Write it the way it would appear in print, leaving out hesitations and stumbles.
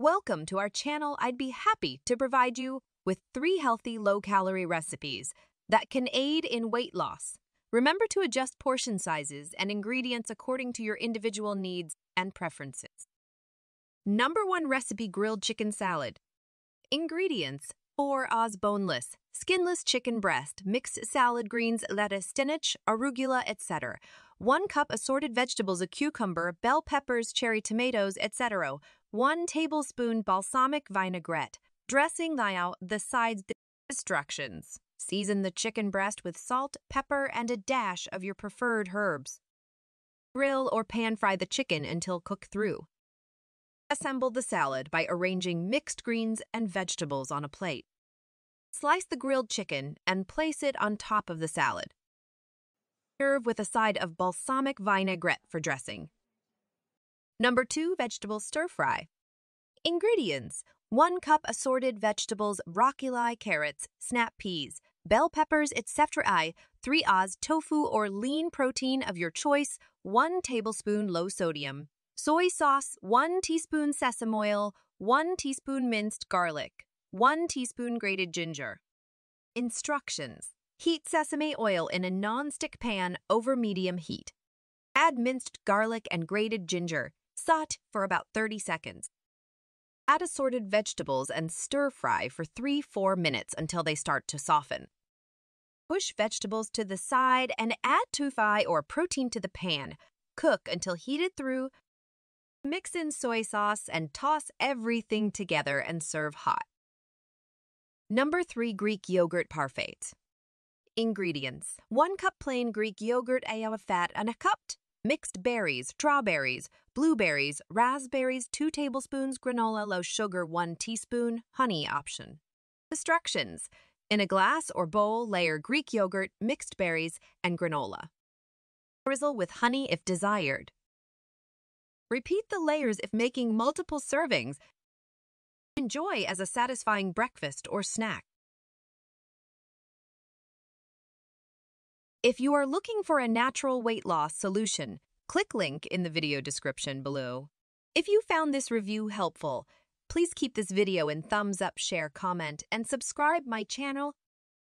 Welcome to our channel. I'd be happy to provide you with 3 healthy, low-calorie recipes that can aid in weight loss. Remember to adjust portion sizes and ingredients according to your individual needs and preferences. Number 1 recipe, grilled chicken salad. Ingredients: 4 oz boneless, skinless chicken breast, mixed salad greens, lettuce, spinach, arugula, etc. 1 cup assorted vegetables, a cucumber, bell peppers, cherry tomatoes, etc. 1 tablespoon balsamic vinaigrette. Dressing the sides. Instructions: season the chicken breast with salt, pepper, and a dash of your preferred herbs. Grill or pan fry the chicken until cooked through. Assemble the salad by arranging mixed greens and vegetables on a plate. Slice the grilled chicken and place it on top of the salad. Serve with a side of balsamic vinaigrette for dressing. Number 2, vegetable stir fry. Ingredients: 1 cup assorted vegetables, broccoli, carrots, snap peas, bell peppers, etc. 3 oz tofu or lean protein of your choice, 1 tablespoon low sodium soy sauce, 1 teaspoon sesame oil, 1 teaspoon minced garlic, 1 teaspoon grated ginger. Instructions: heat sesame oil in a non-stick pan over medium heat. Add minced garlic and grated ginger. Saute for about 30 seconds. Add assorted vegetables and stir fry for 3-4 minutes until they start to soften. Push vegetables to the side and add tofu or protein to the pan. Cook until heated through. Mix in soy sauce and toss everything together and serve hot. Number 3, Greek yogurt parfait. Ingredients: 1 cup plain Greek yogurt, a fat, and a cup mixed berries, strawberries, blueberries, raspberries, 2 tablespoons granola, low sugar, 1 teaspoon honey option. Instructions: in a glass or bowl, layer Greek yogurt, mixed berries, and granola. Drizzle with honey if desired. Repeat the layers if making multiple servings. Enjoy as a satisfying breakfast or snack. If you are looking for a natural weight loss solution, click link in the video description below. If you found this review helpful, please keep this video in thumbs up, share, comment, and subscribe my channel.